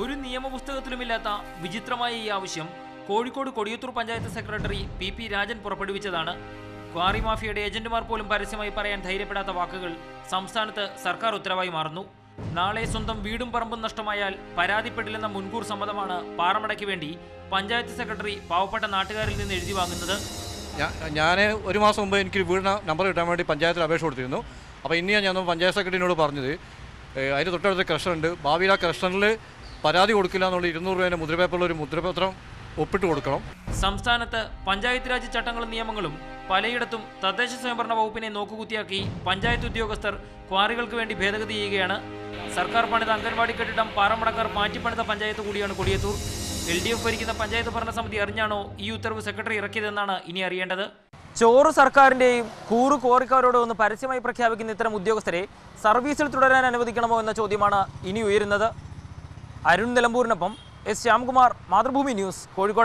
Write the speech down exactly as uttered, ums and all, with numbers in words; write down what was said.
ഒരു നിയമപുസ്തകത്തിലുമില്ലാത്ത വിചിത്രമായ ഈ ആവശ്യം Kozhikode Kodiyathur panchayat secretary P P Rajan പുറപ്പെടുവിച്ചതാണ്. ക്വാറി മാഫിയയുടെ ഏജന്റുമാർ പോലും പരസ്യമായി പറയാൻ ധൈര്യപ്പെടാത്ത വാക്കുകൾ സംസ്ഥാനത്ത് സർക്കാർ ഉത്തരവായി മാറുന്നു. നാളെ സ്വന്തം വീടും പറമ്പും നഷ്ടമായാൽ പരാതിപ്പെടില്ലെന്ന മുൻകൂർ സമ്മതമാണ് പാറമടയ്ക്ക് വേണ്ടി പഞ്ചായത്ത് സെക്രട്ടറി പാവപ്പെട്ട നാട്ടുകാരിൽ നിന്ന് എഴുതി വാങ്ങുന്നത്. ഞാൻ ഒരു മാസം മുമ്പ് എനിക്കൊരു വീട് നമ്പർ കിട്ടാൻ വേണ്ടി പഞ്ചായത്തിൽ അപേക്ഷ കൊടുത്തിരുന്നു. അപ്പോൾ ഇനിയാണ് ഞാൻ പഞ്ചായത്ത് സെക്രട്ടറിനോട് പറഞ്ഞത്, അതിന് തൊട്ടടുത്ത ക്രഷറുണ്ട്, ഭാവിയിൽ ആ ക്രഷറിൽ പരാതി കൊടുക്കില്ല എന്നുള്ള ഇരുന്നൂറ് രൂപേൻ്റെ മുദ്രപേപ്പറിൽ ഒരു മുദ്രപത്രം ഒപ്പിട്ട് കൊടുക്കണം. സംസ്ഥാനത്ത് പഞ്ചായത്ത് രാജ് ചട്ടങ്ങളും നിയമങ്ങളും പലയിടത്തും തദ്ദേശ സ്വയംഭരണ വകുപ്പിനെ നോക്കുകുത്തിയാക്കി പഞ്ചായത്ത് ഉദ്യോഗസ്ഥർ ക്വാറികൾക്ക് വേണ്ടി ഭേദഗതി ചെയ്യുകയാണ്. സർക്കാർ പണിത അംഗൻവാടി കെട്ടിടം പാറമടക്കാർ മാറ്റിപ്പണിത പഞ്ചായത്ത് കൂടിയാണ് കൊടിയത്തൂർ. എൽ ഡി എഫ് ഭരിക്കുന്ന പഞ്ചായത്ത് ഭരണസമിതി അറിഞ്ഞാണോ ഈ ഉത്തരവ് സെക്രട്ടറി ഇറക്കിയതെന്നാണ് ഇനി അറിയേണ്ടത്. ചോറ് സർക്കാരിൻ്റെയും കൂറു കോറിക്കാരോടോ ഒന്ന് പരസ്യമായി പ്രഖ്യാപിക്കുന്ന ഇത്തരം ഉദ്യോഗസ്ഥരെ സർവീസിൽ തുടരാൻ അനുവദിക്കണമോ എന്ന ചോദ്യമാണ് ഇനി ഉയരുന്നത്. അരുൺ നിലമ്പൂരിനൊപ്പം എസ് ശ്യാംകുമാർ, മാതൃഭൂമി ന്യൂസ്, കോഴിക്കോട്.